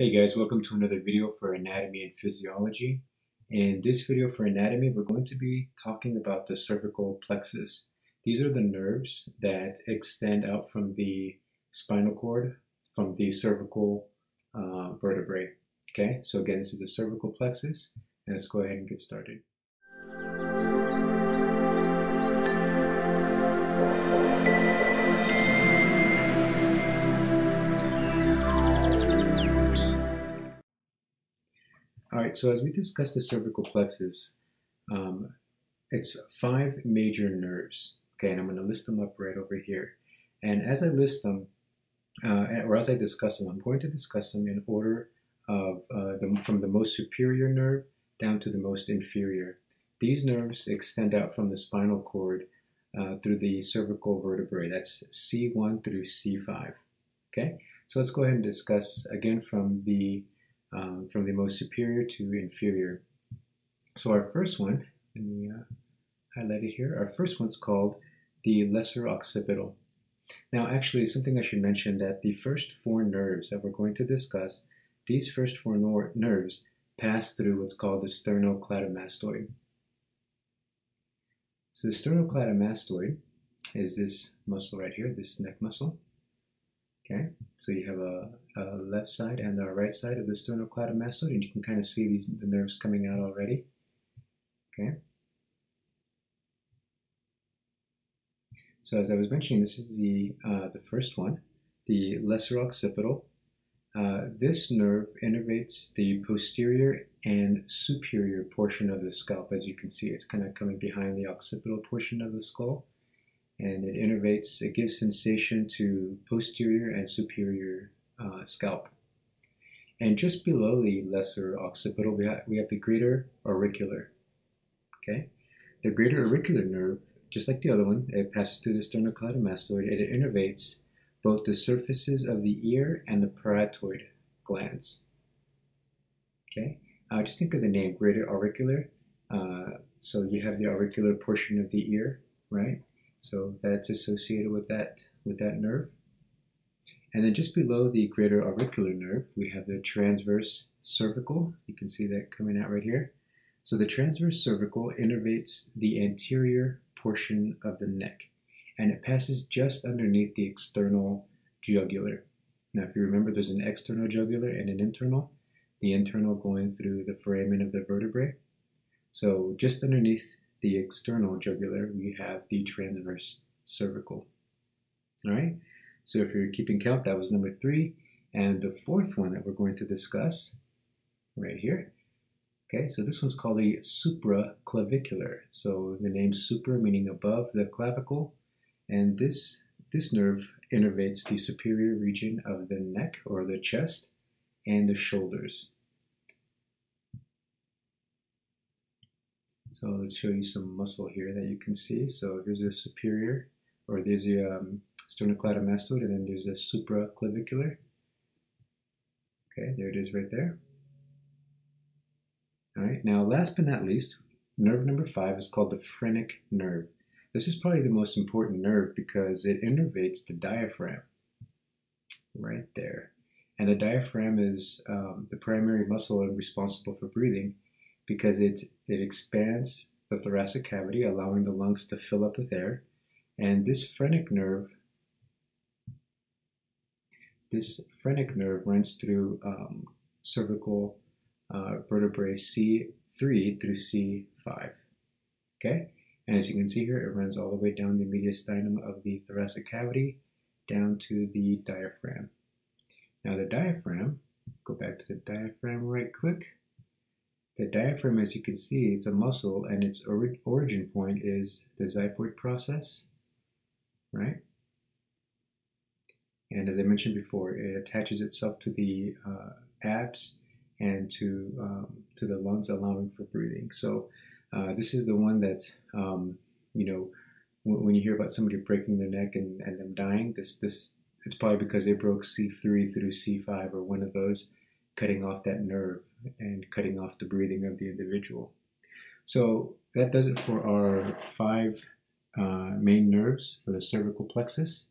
Hey guys, welcome to another video for anatomy and physiology. In this video for anatomy, we're going to be talking about the cervical plexus. These are the nerves that extend out from the spinal cord, from the cervical vertebrae. Okay, so again, this is the cervical plexus. Let's go ahead and get started. All right, so as we discussed the cervical plexus, it's five major nerves, okay? And I'm going to list them up right over here. And as I list them, or as I discuss them, I'm going to discuss them in order of from the most superior nerve down to the most inferior. These nerves extend out from the spinal cord through the cervical vertebrae. That's C1 through C5, okay? So let's go ahead and discuss, again, from the most superior to inferior. So our first one, let me highlight it here, our first one's called the lesser occipital. Now actually, something I should mention that the first four nerves that we're going to discuss, these first four nerves pass through what's called the sternocleidomastoid. So the sternocleidomastoid is this muscle right here, this neck muscle. Okay, so you have a left side and a right side of the sternocleidomastoid, and you can kind of see the nerves coming out already. Okay. So as I was mentioning, this is the first one, the lesser occipital. This nerve innervates the posterior and superior portion of the scalp. As you can see, it's kind of coming behind the occipital portion of the skull. And it innervates, it gives sensation to posterior and superior scalp. And just below the lesser occipital, we have the greater auricular, okay? The greater auricular nerve, just like the other one, it passes through the sternocleidomastoid, and it innervates both the surfaces of the ear and the parotid glands, okay? Just think of the name, greater auricular. So you have the auricular portion of the ear, right? So that's associated with that nerve. And then just below the greater auricular nerve, we have the transverse cervical. You can see that coming out right here. So the transverse cervical innervates the anterior portion of the neck, and it passes just underneath the external jugular. Now, if you remember, there's an external jugular and an internal, the internal going through the foramen of the vertebrae. So just underneath the external jugular, we have the transverse cervical. All right, so if you're keeping count, that was number three. And the fourth one that we're going to discuss right here, okay, so this one's called the supraclavicular. So the name supra meaning above the clavicle, and this nerve innervates the superior region of the neck or the chest and the shoulders. So let's show you some muscle here that you can see. So here's the superior, or there's the sternocleidomastoid, and then there's the supraclavicular. Okay, there it is right there. All right, now last but not least, nerve number five is called the phrenic nerve. This is probably the most important nerve because it innervates the diaphragm right there. And the diaphragm is the primary muscle responsible for breathing, because it expands the thoracic cavity, allowing the lungs to fill up with air. And this phrenic nerve runs through cervical vertebrae C3 through C5, okay? And as you can see here, it runs all the way down the mediastinum of the thoracic cavity down to the diaphragm. Now the diaphragm, go back to the diaphragm right quick. The diaphragm, as you can see, it's a muscle, and its origin point is the xiphoid process, right? And as I mentioned before, it attaches itself to the abs and to the lungs, allowing for breathing. So this is the one that, you know, when you hear about somebody breaking their neck and them dying, it's probably because they broke C3 through C5 or one of those, cutting off that nerve and cutting off the breathing of the individual. So that does it for our five main nerves for the cervical plexus.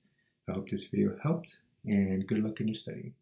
I hope this video helped, and good luck in your studying.